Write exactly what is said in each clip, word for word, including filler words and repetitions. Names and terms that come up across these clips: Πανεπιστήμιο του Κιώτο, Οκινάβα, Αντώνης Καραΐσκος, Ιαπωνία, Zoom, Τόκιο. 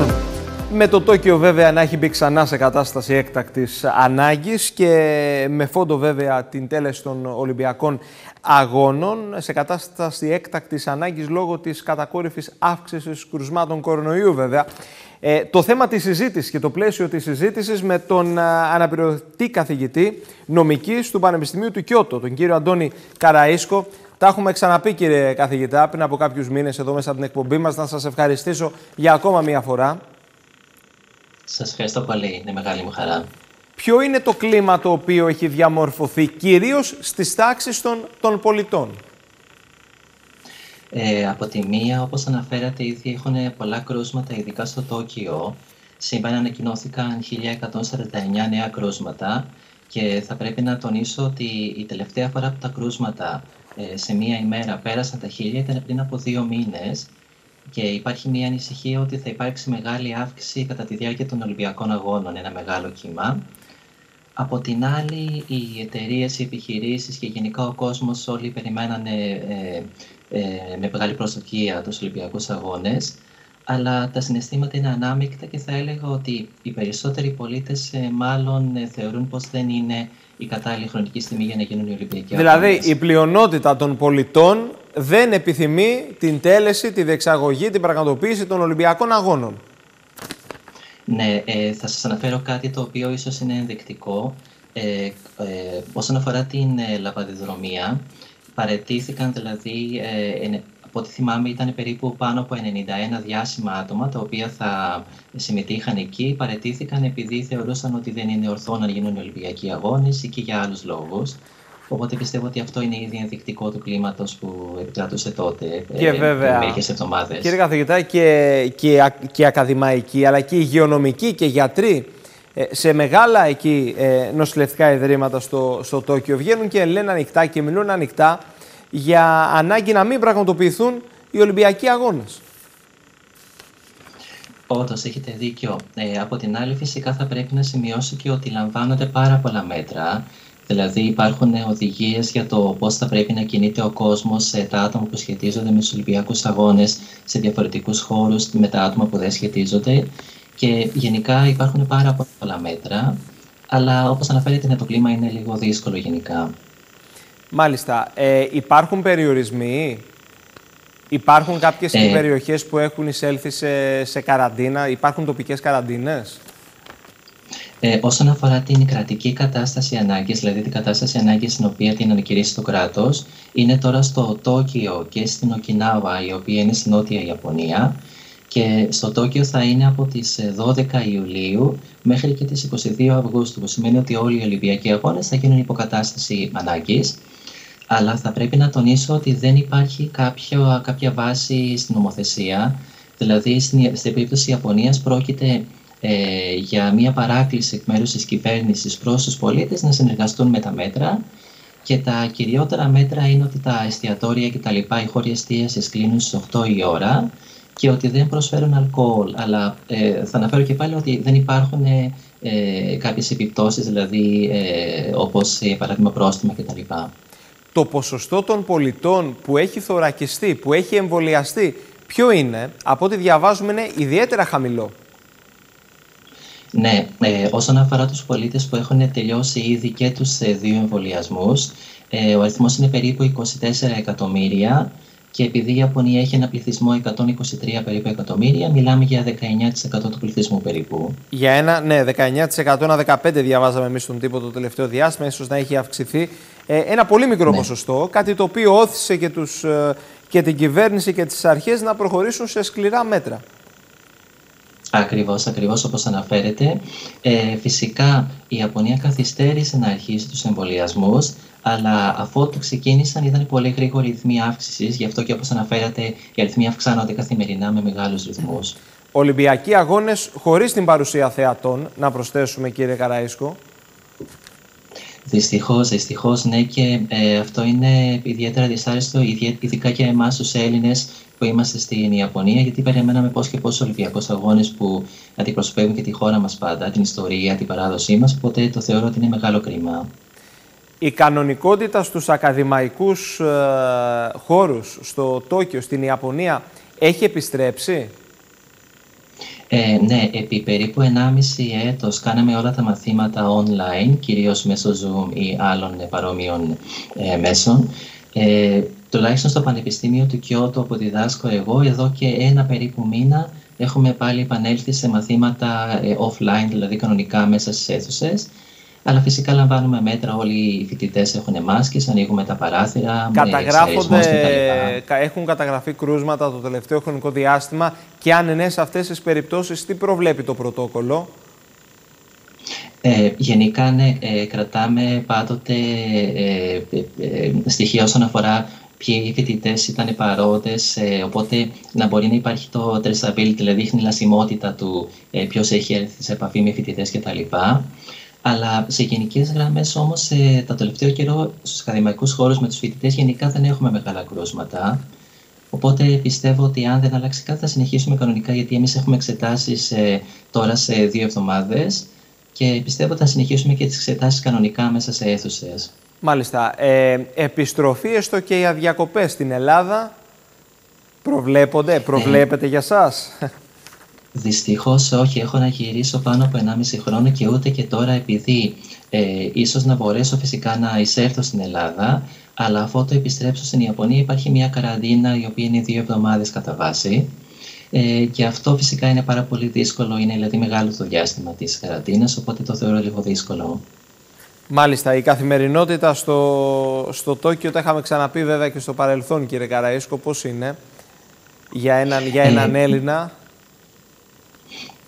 Λοιπόν, με το Τόκιο βέβαια να έχει μπει ξανά σε κατάσταση έκτακτης ανάγκης και με φόντο βέβαια την τέλεση των Ολυμπιακών Αγώνων σε κατάσταση έκτακτης ανάγκης λόγω της κατακόρυφης αύξησης κρουσμάτων κορονοϊού βέβαια. Ε, το θέμα της συζήτησης και το πλαίσιο της συζήτησης με τον αναπληρωτή καθηγητή νομικής του Πανεπιστημίου του Κιώτο, τον κύριο Αντώνη Καραΐσκο. Τα έχουμε ξαναπεί, κύριε καθηγητά, πριν από κάποιους μήνες εδώ μέσα από την εκπομπή μας. Να σας ευχαριστήσω για ακόμα μία φορά. Σας ευχαριστώ πολύ. Είναι μεγάλη μου χαρά. Ποιο είναι το κλίμα το οποίο έχει διαμορφωθεί κυρίως στις τάξεις των, των πολιτών? Ε, από τη μία, όπως αναφέρατε, ήδη έχουν πολλά κρούσματα, ειδικά στο Τόκιο. Σήμερα ανακοινώθηκαν χίλια εκατόν σαράντα εννέα νέα κρούσματα και θα πρέπει να τονίσω ότι η τελευταία φορά που τα κρούσματα σε μία ημέρα πέρασαν τα χίλια ήταν πριν από δύο μήνες και υπάρχει μία ανησυχία ότι θα υπάρξει μεγάλη αύξηση κατά τη διάρκεια των Ολυμπιακών Αγώνων, ένα μεγάλο κύμα. Από την άλλη, οι εταιρείες, οι επιχειρήσεις και γενικά ο κόσμος όλοι περιμένανε ε, ε, με μεγάλη προσδοκία τους Ολυμπιακούς Αγώνες, αλλά τα συναισθήματα είναι ανάμεικτα και θα έλεγα ότι οι περισσότεροι πολίτες ε, μάλλον ε, θεωρούν πως δεν είναι η κατάλληλη χρονική στιγμή για να γίνουν οι Ολυμπιακοί Αγώνες. Δηλαδή, η πλειονότητα των πολιτών δεν επιθυμεί την τέλεση, τη διεξαγωγή, την πραγματοποίηση των Ολυμπιακών Αγώνων. Ναι, ε, θα σας αναφέρω κάτι το οποίο ίσως είναι ενδεικτικό. Ε, ε, όσον αφορά την ε, λαμπαδιδρομία, παραιτήθηκαν δηλαδή, ε, ε, από ό,τι θυμάμαι, ήταν περίπου πάνω από ενενήντα ένα διάσημα άτομα τα οποία θα συμμετείχαν εκεί. Παραιτήθηκαν επειδή θεωρούσαν ότι δεν είναι ορθό να γίνουν οι Ολυμπιακοί Αγώνες ή και για άλλους λόγους. Οπότε πιστεύω ότι αυτό είναι ήδη ενδεικτικό του κλίματος που επικράτησε τότε και ε, βέβαια, μερικές εβδομάδες. Κύριε καθηγητά, και, και, και ακαδημαϊκοί αλλά και υγειονομικοί και γιατροί σε μεγάλα εκεί νοσηλευτικά ιδρύματα στο, στο Τόκιο βγαίνουν και λένε ανοιχτά και μιλούν ανοιχτά για ανάγκη να μην πραγματοποιηθούν οι Ολυμπιακοί Αγώνες. Όντως, έχετε δίκιο. Ε, από την άλλη, φυσικά θα πρέπει να σημειώσω και ότι λαμβάνονται πάρα πολλά μέτρα. Δηλαδή, υπάρχουν οδηγίες για το πώς θα πρέπει να κινείται ο κόσμος, τα άτομα που σχετίζονται με τους Ολυμπιακούς Αγώνες σε διαφορετικούς χώρους, με τα άτομα που δεν σχετίζονται. Και γενικά υπάρχουν πάρα πολλά μέτρα. Αλλά όπως αναφέρετε, το κλίμα είναι λίγο δύσκολο γενικά. Μάλιστα. Ε, υπάρχουν περιορισμοί, υπάρχουν κάποιες ε, περιοχές που έχουν εισέλθει σε, σε καραντίνα, υπάρχουν τοπικές καραντίνες? Ε, όσον αφορά την κρατική κατάσταση ανάγκης, δηλαδή την κατάσταση ανάγκης στην οποία την ανακηρύσσει το κράτος, είναι τώρα στο Τόκιο και στην Οκινάβα, η οποία είναι στην Νότια Ιαπωνία. Και στο Τόκιο θα είναι από τις δώδεκα Ιουλίου μέχρι και τις είκοσι δύο Αυγούστου, που σημαίνει ότι όλοι οι Ολυμπιακοί Αγώνες θα γίνουν υποκατάσταση ανάγκης. Αλλά θα πρέπει να τονίσω ότι δεν υπάρχει κάποιο, κάποια βάση στην νομοθεσία. Δηλαδή, στην, στην περίπτωση της Ιαπωνίας πρόκειται ε, για μια παράκληση εκ μέρους της κυβέρνησης προς τους πολίτες να συνεργαστούν με τα μέτρα. Και τα κυριότερα μέτρα είναι ότι τα εστιατόρια και τα λοιπά, οι χώροι εστίασης κλείνουν στις οκτώ η ώρα και ότι δεν προσφέρουν αλκοόλ. Αλλά ε, θα αναφέρω και πάλι ότι δεν υπάρχουν ε, ε, κάποιες επιπτώσεις, δηλαδή ε, όπως ε, παράδειγμα πρόστιμα κτλ. Το ποσοστό των πολιτών που έχει θωρακιστεί, που έχει εμβολιαστεί, ποιο είναι? Από ό,τι διαβάζουμε είναι ιδιαίτερα χαμηλό. Ναι, ε, όσον αφορά τους πολίτες που έχουν τελειώσει ήδη και τους ε, δύο εμβολιασμούς, ε, ο αριθμός είναι περίπου είκοσι τέσσερα εκατομμύρια και επειδή η Ιαπωνία έχει ένα πληθυσμό εκατόν είκοσι τρία περίπου εκατομμύρια, μιλάμε για δεκαεννέα τοις εκατό του πληθυσμού περίπου. Για ένα, ναι, δεκαεννέα τοις εκατό, ένα δεκαπέντε τοις εκατό διαβάζαμε εμείς στον τύπο το τελευταίο διάστημα, ίσως να έχει αυξηθεί. Ε, ένα πολύ μικρό ναι. ποσοστό, κάτι το οποίο όθησε και, τους, και την κυβέρνηση και τις αρχές να προχωρήσουν σε σκληρά μέτρα. Ακριβώς, ακριβώς όπως αναφέρετε. Ε, φυσικά η Ιαπωνία καθυστέρησε να αρχίσει τους εμβολιασμούς, αλλά αφού το ξεκίνησαν ήταν πολύ γρήγοροι ρυθμοί αύξησης, γι' αυτό και όπως αναφέρατε οι αριθμοί αυξάνονται καθημερινά με μεγάλους ρυθμούς. Ολυμπιακοί Αγώνες χωρίς την παρουσία θεατών, να προσθέσουμε κύριε Καραΐσκο. Δυστυχώς, δυστυχώς ναι, και ε, αυτό είναι ιδιαίτερα δυσάρεστο, ειδικά για εμάς τους Έλληνες που είμαστε στην Ιαπωνία, γιατί περιμέναμε πώς και πώς Ολυμπιακούς Αγώνες που αντιπροσωπεύουν και τη χώρα μας πάντα, την ιστορία, την παράδοσή μας, οπότε το θεωρώ ότι είναι μεγάλο κρίμα. Η κανονικότητα στους ακαδημαϊκούς ε, χώρους στο Τόκιο, στην Ιαπωνία, έχει επιστρέψει? Ε, ναι, επί περίπου ενάμιση έτος κάναμε όλα τα μαθήματα online, κυρίως μέσω Zoom ή άλλων παρόμοιων ε, μέσων. Ε, τουλάχιστον στο Πανεπιστήμιο του Κιώτο που διδάσκω εγώ, εδώ και ένα περίπου μήνα έχουμε πάλι επανέλθει σε μαθήματα ε, offline, δηλαδή κανονικά μέσα στις αίθουσες. Αλλά φυσικά λαμβάνουμε μέτρα, όλοι οι φοιτητές έχουν μάσκες, ανοίγουμε τα παράθυρα, εξαιρεσμός, έχουν καταγραφεί κρούσματα το τελευταίο χρονικό διάστημα και αν είναι σε αυτές τις περιπτώσεις, τι προβλέπει το πρωτόκολλο? Ε, γενικά ναι, ε, κρατάμε πάντοτε ε, ε, ε, στοιχεία όσον αφορά ποιοι φοιτητές ήταν παρόντες, ε, οπότε να μπορεί να υπάρχει το traceability, δηλαδή η χνηλασιμότητα του ε, ποιος έχει έρθει σε επαφή με φοιτητές κτλ. Αλλά σε γενικές γραμμές όμως, ε, το τελευταίο καιρό στους ακαδημαϊκούς χώρους με τους φοιτητές γενικά δεν έχουμε μεγάλα κρούσματα. Οπότε πιστεύω ότι αν δεν αλλάξει κάτι θα συνεχίσουμε κανονικά, γιατί εμείς έχουμε εξετάσεις ε, τώρα σε δύο εβδομάδες και πιστεύω ότι θα συνεχίσουμε και τις εξετάσεις κανονικά μέσα σε αίθουσες. Μάλιστα. Ε, επιστροφή έστω και οι αδιακοπές στην Ελλάδα προβλέπονται, προβλέπετε ε. για σας? Δυστυχώς όχι, έχω να γυρίσω πάνω από ενάμιση χρόνο και ούτε και τώρα, επειδή ε, ίσως να μπορέσω φυσικά να εισέλθω στην Ελλάδα, αλλά αφού το επιστρέψω στην Ιαπωνία υπάρχει μια καραντίνα η οποία είναι δύο εβδομάδες κατά βάση ε, και αυτό φυσικά είναι πάρα πολύ δύσκολο, είναι δηλαδή μεγάλο το διάστημα της καραντίνας, οπότε το θεωρώ λίγο δύσκολο. Μάλιστα, η καθημερινότητα στο, στο Τόκιο, τα είχαμε ξαναπεί βέβαια και στο παρελθόν κύριε Καραΐσκο, πώς είναι για έναν, για έναν ε, Έλληνα?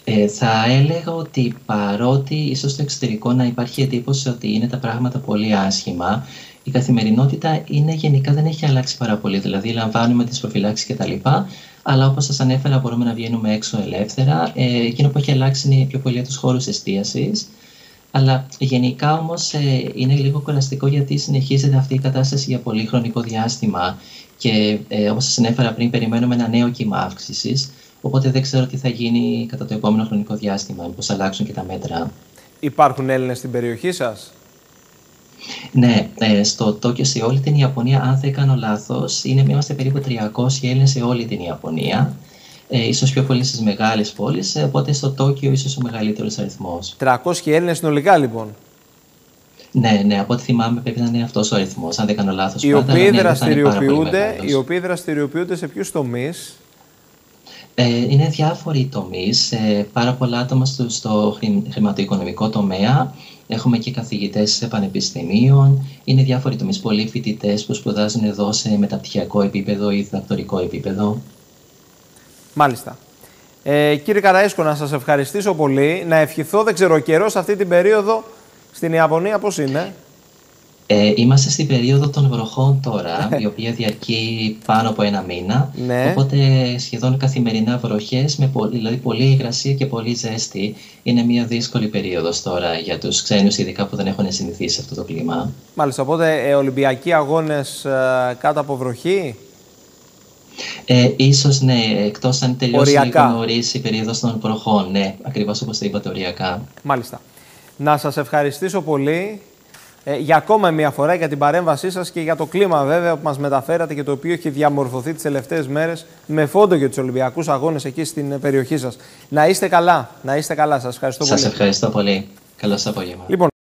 Ε, θα έλεγα ότι παρότι ίσως στο εξωτερικό να υπάρχει εντύπωση ότι είναι τα πράγματα πολύ άσχημα, η καθημερινότητα είναι γενικά δεν έχει αλλάξει πάρα πολύ. Δηλαδή λαμβάνουμε τις προφυλάξεις κτλ. Αλλά όπως σας ανέφερα μπορούμε να βγαίνουμε έξω ελεύθερα. Ε, εκείνο που έχει αλλάξει είναι πιο πολύ τους χώρους εστίασης. Αλλά γενικά όμως ε, είναι λίγο κουραστικό, γιατί συνεχίζεται αυτή η κατάσταση για πολύ χρονικό διάστημα. Και ε, όπως σας ανέφερα πριν, περιμένουμε ένα νέο κύμα αύξησης. Οπότε δεν ξέρω τι θα γίνει κατά το επόμενο χρονικό διάστημα, πώς αλλάξουν και τα μέτρα. Υπάρχουν Έλληνες στην περιοχή σας? Ναι, στο Τόκιο, σε όλη την Ιαπωνία, αν δεν κάνω λάθος, είναι, είμαστε περίπου τριακόσιοι Έλληνες σε όλη την Ιαπωνία. Ε, ίσως πιο πολύ στις μεγάλες πόλεις, οπότε στο Τόκιο ίσως ο μεγαλύτερος αριθμός. τριακόσιοι Έλληνες συνολικά λοιπόν? Ναι, ναι, από ό,τι θυμάμαι πρέπει να είναι αυτός ο αριθμός, αν δεν κάνω λάθος. Οι, πάντα, οποίοι, ναι, δραστηριοποιούνται, οι οποίοι δραστηριοποιούνται σε ποιους τομείς? Είναι διάφοροι τομείς, πάρα πολλά άτομα στο χρηματοοικονομικό τομέα, έχουμε και καθηγητές πανεπιστημίων, είναι διάφοροι τομείς, πολλοί φοιτητές που σπουδάζουν εδώ σε μεταπτυχιακό επίπεδο ή διδακτορικό επίπεδο. Μάλιστα. Ε, κύριε Καραΐσκο, να σας ευχαριστήσω πολύ, να ευχηθώ, δεν ξέρω καιρό, σε αυτή την περίοδο στην Ιαπωνία πώς είναι? Ε, είμαστε στην περίοδο των βροχών τώρα, η οποία διαρκεί πάνω από ένα μήνα. Ναι. Οπότε σχεδόν καθημερινά βροχές, με πολύ, δηλαδή πολλή υγρασία και πολύ ζέστη. Είναι μια δύσκολη περίοδος τώρα για τους ξένους, ειδικά που δεν έχουν συνηθίσει αυτό το κλίμα. Μάλιστα, οπότε ε, Ολυμπιακοί αγώνες ε, κάτω από βροχή. Ε, ίσως ναι, εκτός αν τελειώσει λίγο νωρίς η περίοδος των βροχών. Ναι, ακριβώς όπως το είπατε, οριακά. Μάλιστα. Να σας ευχαριστήσω πολύ. Ε, για ακόμα μια φορά για την παρέμβασή σας και για το κλίμα βέβαια που μας μεταφέρατε και το οποίο έχει διαμορφωθεί τις τελευταίες μέρες με φόντο και τους Ολυμπιακούς αγώνες εκεί στην περιοχή σας. Να είστε καλά, να είστε καλά. Σας ευχαριστώ πολύ. Σας ευχαριστώ πολύ. Καλώς απόγευμα. Λοιπόν,